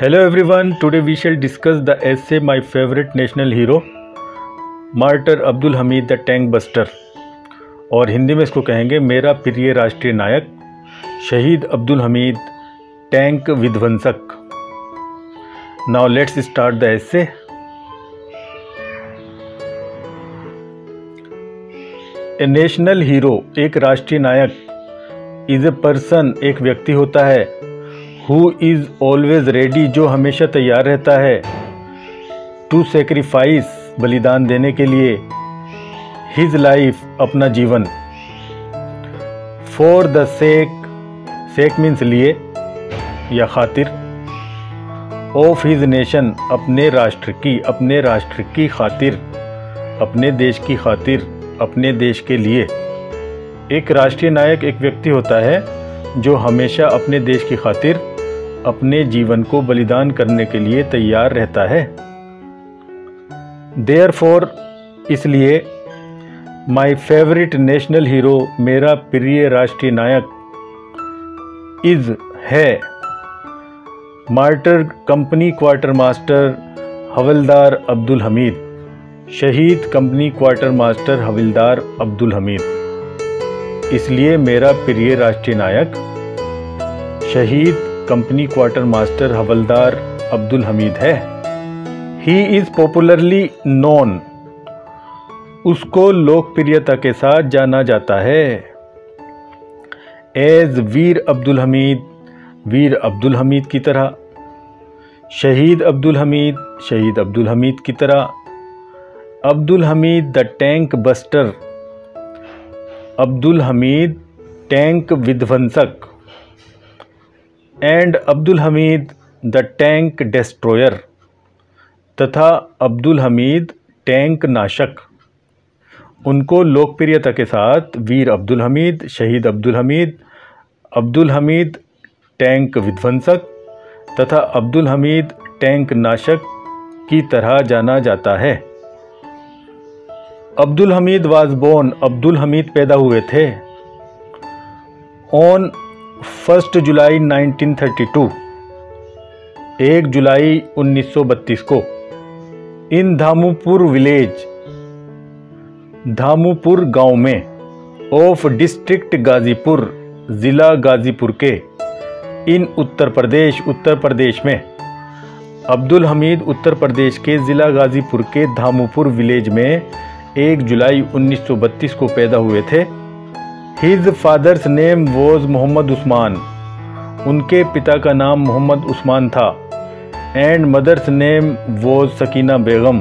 Hello everyone, today we shall discuss the essay My Favorite National Hero, Martyr Abdul Hamid the Tank Buster, और हिंदी में इसको कहेंगे मेरा प्रिय राष्ट्रीय नायक शहीद अब्दुल हमीद टैंक विध्वंसक। Now let's start the essay। A national hero, एक राष्ट्रीय नायक, इज ए पर्सन, एक व्यक्ति होता है, हु इज़ ऑलवेज रेडी, जो हमेशा तैयार रहता है, टू सेक्रीफाइस, बलिदान देने के लिए, हिज लाइफ, अपना जीवन, for the sake, sake means लिए या खातिर, ऑफ हिज नेशन, अपने राष्ट्र की खातिर, अपने देश की खातिर, अपने देश के लिए। एक राष्ट्रीय नायक एक व्यक्ति होता है जो हमेशा अपने देश की खातिर अपने जीवन को बलिदान करने के लिए तैयार रहता है। देयरफॉर, इसलिए, माय फेवरेट नेशनल हीरो, मेरा प्रिय राष्ट्रीय नायक, इज है, मार्टर कंपनी क्वार्टर मास्टर हवलदार अब्दुल हमीद, शहीद कंपनी क्वार्टर मास्टर हवलदार अब्दुल हमीद। इसलिए मेरा प्रिय राष्ट्रीय नायक शहीद कंपनी क्वार्टर मास्टर हवलदार अब्दुल हमीद है। ही इज़ पॉपुलरली नोन, उसको लोकप्रियता के साथ जाना जाता है, एज वीर अब्दुल हमीद, वीर अब्दुल हमीद की तरह, शहीद अब्दुल हमीद, शहीद अब्दुल हमीद की तरह, Abdul Hamid the tank buster, Abdul Hamid tank विध्वंसक, and Abdul Hamid the tank destroyer, तथा अब्दुल हमीद टैंक नाशक। उनको लोकप्रियता के साथ वीर अब्दुल हमीद, शहीद अब्दुल हमीद, अब्दुल हमीद टैंक विध्वंसक तथा अब्दुल हमीद टैंक नाशक की तरह जाना जाता है। अब्दुल हमीद वाज बोर्न, अब्दुल हमीद पैदा हुए थे, ऑन 1 जुलाई 1932, 1 जुलाई 1932 को, इन धामूपुर विलेज, धामूपुर गांव में, ऑफ डिस्ट्रिक्ट गाजीपुर, ज़िला गाजीपुर के, इन उत्तर प्रदेश, उत्तर प्रदेश में। अब्दुल हमीद उत्तर प्रदेश के ज़िला गाजीपुर के धामूपुर विलेज में 1 जुलाई 1932 को पैदा हुए थे। His father's name was Mohammad Usman, उनके पिता का नाम मोहम्मद उस्मान था, and mother's name was Sakina Begum,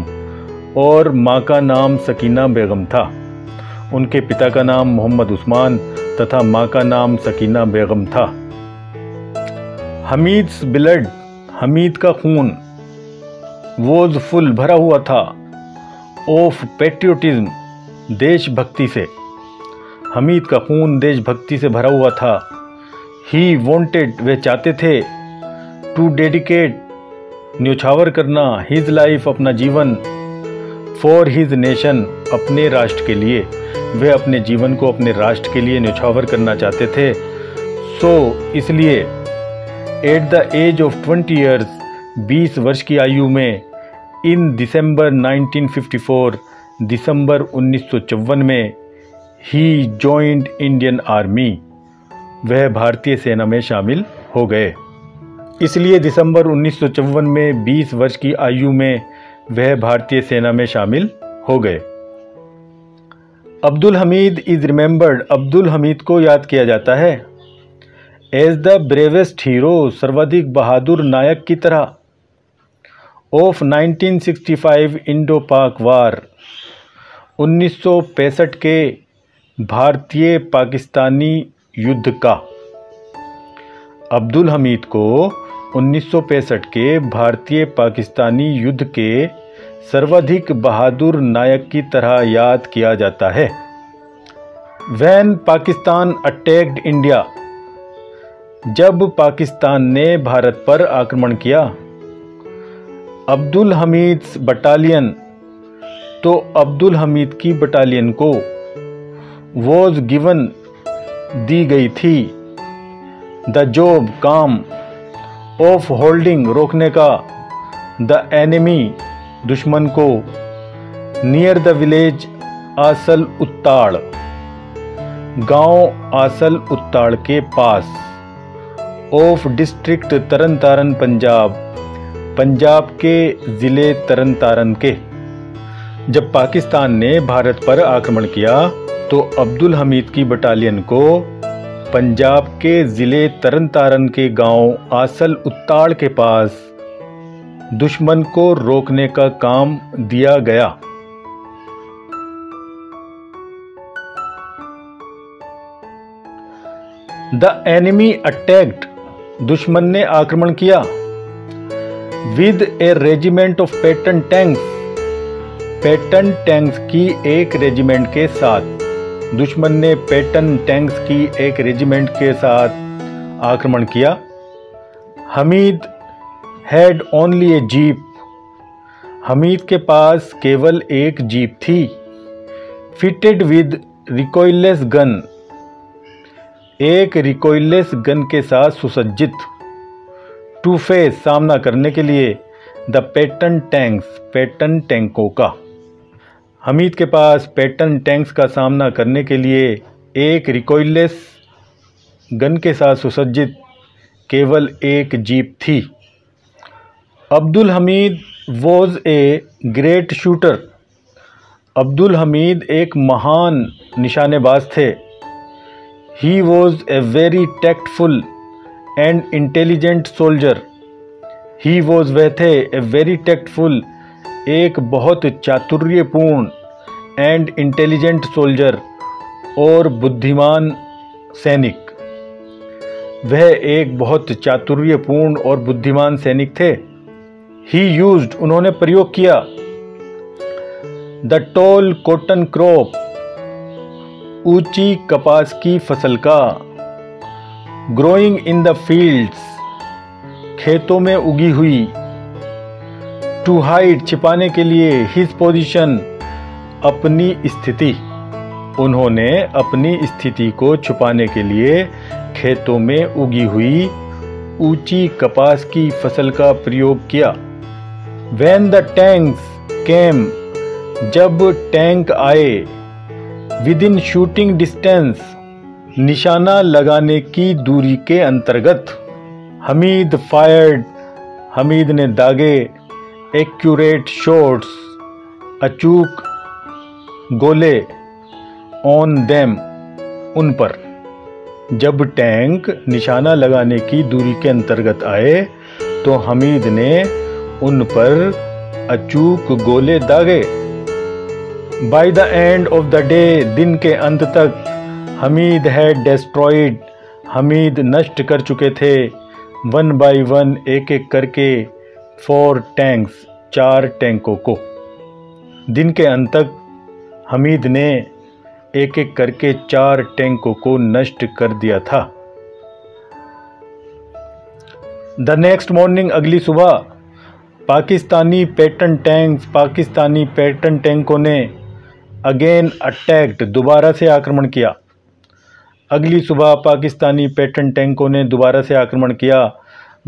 और माँ का नाम सकीना बेगम था। उनके पिता का नाम मोहम्मद उस्मान तथा माँ का नाम सकीना बेगम था। हमीद्स ब्लड, हमीद का खून, वॉज फुल, भरा हुआ था, ऑफ पेट्रियोटिज्म, देशभक्ति से, हमीद का खून देशभक्ति से भरा हुआ था। ही वॉन्टेड, वे चाहते थे, टू डेडिकेट, न्योछावर करना, हिज लाइफ, अपना जीवन, फॉर हिज नेशन, अपने राष्ट्र के लिए, वे अपने जीवन को अपने राष्ट्र के लिए न्योछावर करना चाहते थे। सो इसलिए, at the age of 20 years, 20 वर्ष की आयु में, इन दिसंबर 1954, दिसंबर 1954 में, ही जॉइंड इंडियन आर्मी, वह भारतीय सेना में शामिल हो गए। इसलिए दिसंबर 1954 में 20 वर्ष की आयु में वह भारतीय सेना में शामिल हो गए। अब्दुल हमीद इज़ रिमेंबर्ड, अब्दुल हमीद को याद किया जाता है, एज द ब्रेवेस्ट हीरो, सर्वाधिक बहादुर नायक की तरह, ऑफ 1965 इंडो पाक वार, 1965 के भारतीय पाकिस्तानी युद्ध का। अब्दुल हमीद को 1965 के भारतीय पाकिस्तानी युद्ध के सर्वाधिक बहादुर नायक की तरह याद किया जाता है। वैन पाकिस्तान अटैक्ड इंडिया, जब पाकिस्तान ने भारत पर आक्रमण किया, अब्दुल हमीद्स बटालियन, तो अब्दुल हमीद की बटालियन को, वॉज गिवन, दी गई थी, द जॉब, काम, ऑफ होल्डिंग रोकने का, द एनिमी दुश्मन को, नियर द विलेज आसल उत्ताड़ गांव आसल उत्ताड़ के पास, ऑफ डिस्ट्रिक्ट तरन तारन पंजाब पंजाब के ज़िले तरन तारन के। जब पाकिस्तान ने भारत पर आक्रमण किया तो अब्दुल हमीद की बटालियन को पंजाब के ज़िले तरन तारन के गांव आसल उत्ताड़ के पास दुश्मन को रोकने का काम दिया गया। द एनिमी अटैक्ड दुश्मन ने आक्रमण किया, with a regiment of Patton tanks Patton tanks की एक रेजिमेंट के साथ, दुश्मन ने पैटर्न टैंक्स की एक रेजिमेंट के साथ आक्रमण किया। Hamid had only a jeep Hamid के पास केवल एक जीप थी, फिटेड विद रिकॉइललेस गन एक रिकॉइललेस गन के साथ सुसज्जित, टू फेस सामना करने के लिए द पैटर्न टैंकों का। हमीद के पास पैटर्न टैंक्स का सामना करने के लिए एक रिकॉइललेस गन के साथ सुसज्जित केवल एक जीप थी। Abdul Hamid was a great shooter Abdul Hamid एक महान निशानेबाज थे। He was a very tactful and intelligent soldier. He was वह थे a very tactful एक बहुत चातुर्यपूर्ण and intelligent soldier और बुद्धिमान सैनिक। वह एक बहुत चातुर्यपूर्ण और बुद्धिमान सैनिक थे। He used उन्होंने प्रयोग किया the tall cotton crop ऊंची कपास की फसल का, ग्रोइंग इन द फील्ड्स खेतों में उगी हुई, टू हाइड छिपाने के लिए हिज पोजीशन अपनी स्थिति उन्होंने अपनी स्थिति को छुपाने के लिए खेतों में उगी हुई ऊंची कपास की फसल का प्रयोग किया। व्हेन द टैंक्स केम जब टैंक आए, विद इन शूटिंग डिस्टेंस निशाना लगाने की दूरी के अंतर्गत, हमीद फायर्ड हमीद ने दागे एक्यूरेट शॉट्स अचूक गोले ऑन देम उन पर। जब टैंक निशाना लगाने की दूरी के अंतर्गत आए तो हमीद ने उन पर अचूक गोले दागे। By the end of the day दिन के अंत तक, हमीद हैड डिस्ट्रॉयड हमीद नष्ट कर चुके थे, वन बाई वन एक एक करके, फोर टैंक्स चार टैंकों को। दिन के अंत तक हमीद ने एक एक करके चार टैंकों को नष्ट कर दिया था। The next morning अगली सुबह, पाकिस्तानी पैटर्न टैंकों ने अगेन अटैक्ट दोबारा से आक्रमण किया। अगली सुबह पाकिस्तानी पैटर्न टैंकों ने दोबारा से आक्रमण किया।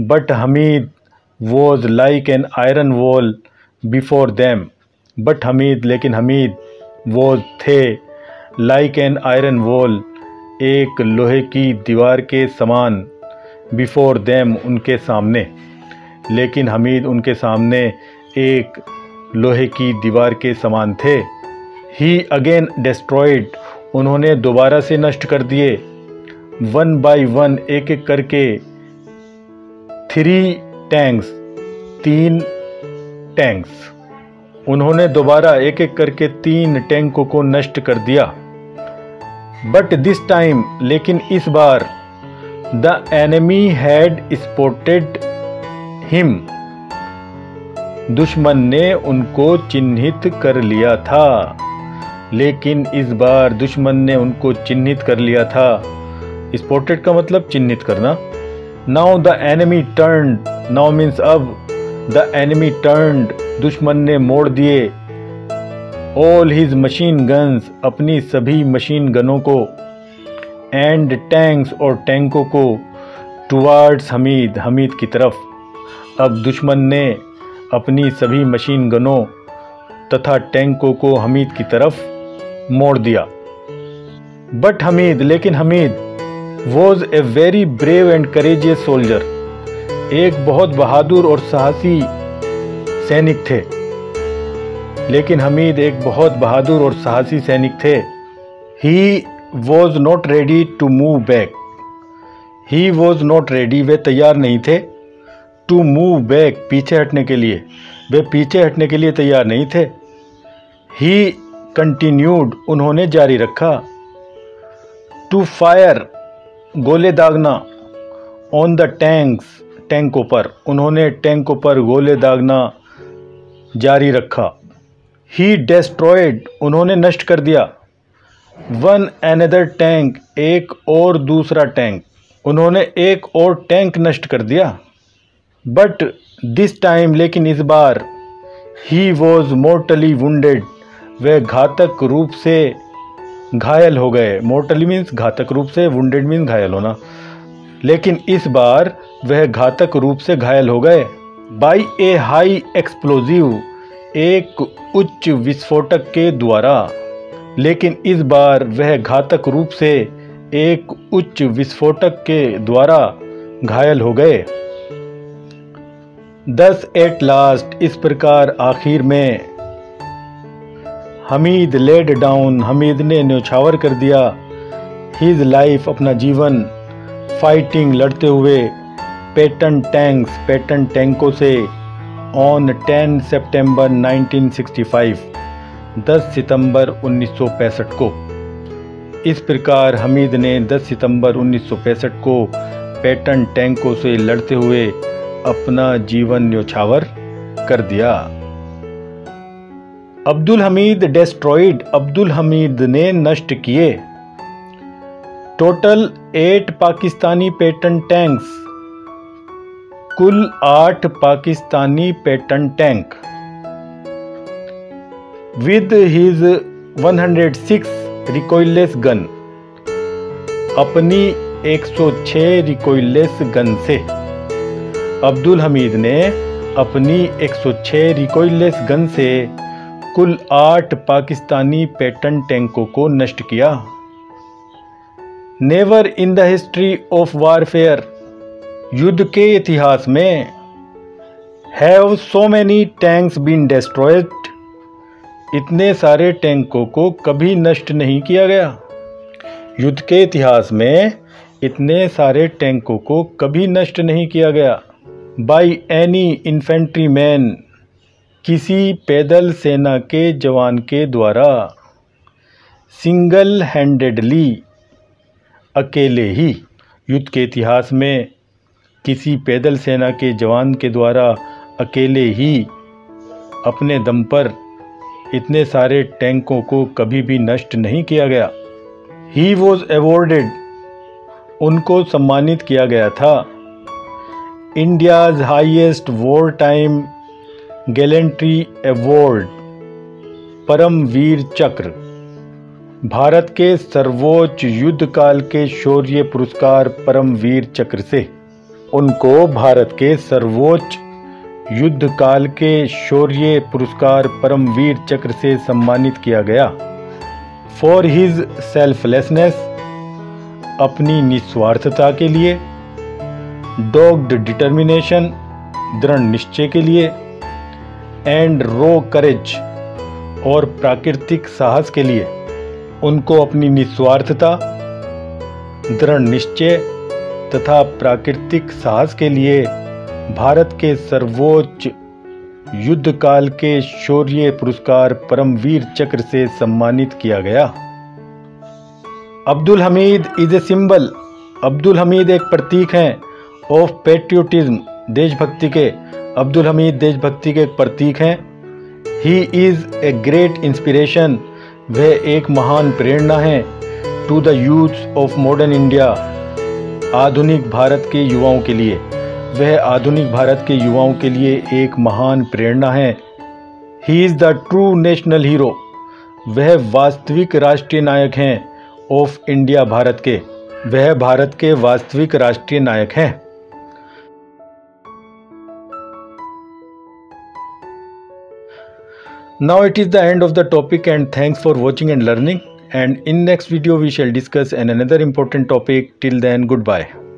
But Hamid was like an iron wall before them but Hamid लेकिन हमीद वॉज थे लाइक एन आयरन वॉल एक लोहे की दीवार के समान, बिफोर देम उनके सामने, लेकिन हमीद उनके सामने एक लोहे की दीवार के समान थे। ही अगेन डिस्ट्रॉयड उन्होंने दोबारा से नष्ट कर दिए, वन बाय वन एक एक करके, थ्री टैंक्स तीन टैंक्स उन्होंने दोबारा एक एक करके तीन टैंकों को नष्ट कर दिया। बट दिस टाइम लेकिन इस बार, the enemy had spotted him दुश्मन ने उनको चिन्हित कर लिया था, लेकिन इस बार दुश्मन ने उनको चिन्हित कर लिया था। स्पॉटेड का मतलब चिन्हित करना। Now the enemy turned now means अब, द एनिमी टर्न्ड दुश्मन ने मोड़ दिए, ऑल हिज मशीन गन्स अपनी सभी मशीन गनों को, एंड टैंक्स और टैंकों को, टुवार्ड्स हमीद की तरफ। अब दुश्मन ने अपनी सभी मशीन गनों तथा टैंकों को हमीद की तरफ मोड़ दिया। But Hamid was a very brave and courageous soldier. एक बहुत बहादुर और साहसी सैनिक थे। He was not ready to move back. वे तैयार नहीं थे टू मूव बैक, पीछे हटने के लिए तैयार नहीं थे। ही कंटिन्यूड, उन्होंने जारी रखा, टू फायर, गोले दागना, ऑन द टैंक्स, टैंकों पर गोले दागना जारी रखा। ही डिस्ट्रॉयड, उन्होंने नष्ट कर दिया, वन एनदर टैंक, एक और टैंक नष्ट कर दिया। बट दिस टाइम, लेकिन इस बार, ही वॉज मोर्टली वुंडेड, वह घातक रूप से घायल हो गए। मोर्टली मीन्स घातक रूप से, वुंडेड मीन्स घायल होना। लेकिन इस बार वह घातक रूप से घायल हो गए। बाई ए हाई एक्सप्लोजिव, एक उच्च विस्फोटक के द्वारा। घायल हो गए। दस एट लास्ट, इस प्रकार आखिर में हमीद लेड डाउन, हमीद ने न्योछावर कर दिया हिज लाइफ, अपना जीवन, फाइटिंग, लड़ते हुए, पैटर्न टैंकों से, ऑन 10 सितंबर 1965, 10 सितंबर 1965 को। इस प्रकार हमीद ने 10 सितंबर 1965 को पैटर्न टैंकों से लड़ते हुए अपना जीवन न्योछावर कर दिया। अब्दुल हमीद डिस्ट्रॉयड, अब्दुल हमीद ने नष्ट किए, टोटल 8 पाकिस्तानी पैटर्न टैंक्स, कुल 8 Pakistani Patton tank. With his 106 recoilless gun, अपनी 106 रिकॉइललेस गन से, अब्दुल हमीद ने अपनी 106 रिकॉइललेस गन से कुल 8 पाकिस्तानी पैटर्न टैंकों को नष्ट किया। Never in the history of warfare, युद्ध के इतिहास में, have so many tanks been destroyed, इतने सारे टैंकों को कभी नष्ट नहीं किया गया। बाई एनी इन्फेंट्री मैन, किसी पैदल सेना के जवान के द्वारा, सिंगल हैंडेडली, अकेले ही। युद्ध के इतिहास में किसी पैदल सेना के जवान के द्वारा अकेले ही अपने दम पर इतने सारे टैंकों को कभी भी नष्ट नहीं किया गया। ही वॉज अवॉर्डेड, उनको सम्मानित किया गया था, India's highest war time gallantry award, Param Vir चक्र, भारत के सर्वोच्च युद्धकाल के शौर्य पुरस्कार परम वीर चक्र से। सम्मानित किया गया। फॉर हिज सेल्फलेसनेस, अपनी निस्वार्थता के लिए, डॉग्ड डिटर्मिनेशन, दृढ़ निश्चय के लिए, एंड रॉ करेज, और प्राकृतिक साहस के लिए। उनको अपनी निस्वार्थता, दृढ़ निश्चय तथा प्राकृतिक साहस के लिए भारत के सर्वोच्च युद्धकाल के शौर्य पुरस्कार परमवीर चक्र से सम्मानित किया गया। Abdul Hamid is a symbol, Abdul Hamid एक प्रतीक हैं, ऑफ पेट्रियोटिज्म, देशभक्ति के। अब्दुल हमीद देशभक्ति के एक प्रतीक हैं। He is a great inspiration, वह एक महान प्रेरणा है, to the youths of modern India, आधुनिक भारत के युवाओं के लिए। एक महान प्रेरणा है। He is the true national hero, वह वास्तविक राष्ट्रीय नायक हैं, ऑफ इंडिया, भारत के। वह भारत के वास्तविक राष्ट्रीय नायक हैं। Now it is the end of the topic and thanks for watching and learning, and in next video we shall discuss another important topic. Till then, goodbye.